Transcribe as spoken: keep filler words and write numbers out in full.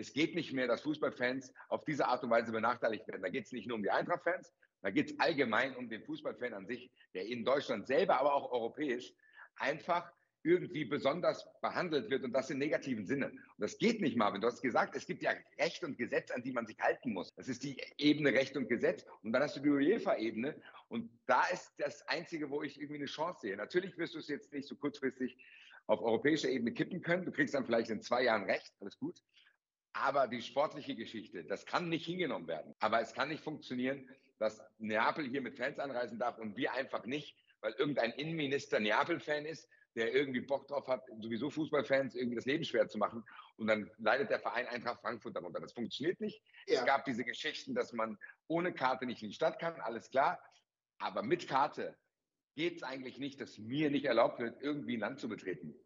Es geht nicht mehr, dass Fußballfans auf diese Art und Weise benachteiligt werden. Da geht es nicht nur um die Eintracht-Fans, da geht es allgemein um den Fußballfan an sich, der in Deutschland selber, aber auch europäisch, einfach irgendwie besonders behandelt wird und das im negativen Sinne. Und das geht nicht, Marvin. Du hast gesagt, es gibt ja Recht und Gesetz, an die man sich halten muss. Das ist die Ebene Recht und Gesetz und dann hast du die UEFA-Ebene und da ist das Einzige, wo ich irgendwie eine Chance sehe. Natürlich wirst du es jetzt nicht so kurzfristig auf europäischer Ebene kippen können. Du kriegst dann vielleicht in zwei Jahren Recht, alles gut. Aber die sportliche Geschichte, das kann nicht hingenommen werden. Aber es kann nicht funktionieren, dass Neapel hier mit Fans anreisen darf und wir einfach nicht, weil irgendein Innenminister Neapel-Fan ist, der irgendwie Bock drauf hat, sowieso Fußballfans irgendwie das Leben schwer zu machen. Und dann leidet der Verein Eintracht Frankfurt darunter. Das funktioniert nicht. Ja. Es gab diese Geschichten, dass man ohne Karte nicht in die Stadt kann, alles klar. Aber mit Karte geht es eigentlich nicht, dass mir nicht erlaubt wird, irgendwie ein Land zu betreten.